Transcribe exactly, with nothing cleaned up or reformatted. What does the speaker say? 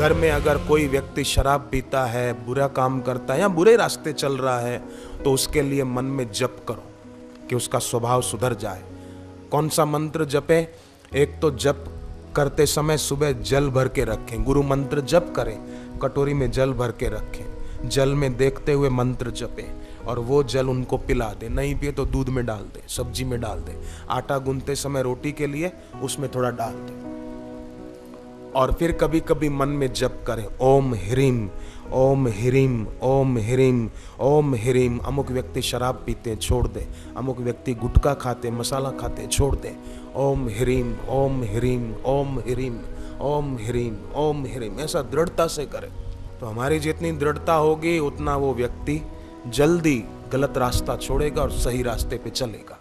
घर में अगर कोई व्यक्ति शराब पीता है, बुरा काम करता है या बुरे रास्ते चल रहा है, तो उसके लिए मन में जप करो कि उसका स्वभाव सुधर जाए। कौन सा मंत्र जपे? एक तो जप करते समय सुबह जल भर के रखें, गुरु मंत्र जप करें, कटोरी में जल भर के रखें, जल में देखते हुए मंत्र जपें और वो जल उनको पिला दें। नहीं पिए तो दूध में डाल दें, सब्जी में डाल दें, आटा गूंथते समय रोटी के लिए उसमें थोड़ा डाल दें। और फिर कभी कभी मन में जप करें, ओम ह्रीम ओम ह्रीम ओम ह्रीम ओम ह्रीम। अमुक व्यक्ति शराब पीते छोड़ दे, अमुक व्यक्ति गुटखा खाते मसाला खाते छोड़ दे। ओम ह्रीम ओम ह्रीम ओम ह्रीम ओम ह्रीम ओम ह्रीम, ऐसा दृढ़ता से करें। तो हमारी जितनी दृढ़ता होगी उतना वो व्यक्ति जल्दी गलत रास्ता छोड़ेगा और सही रास्ते पे चलेगा।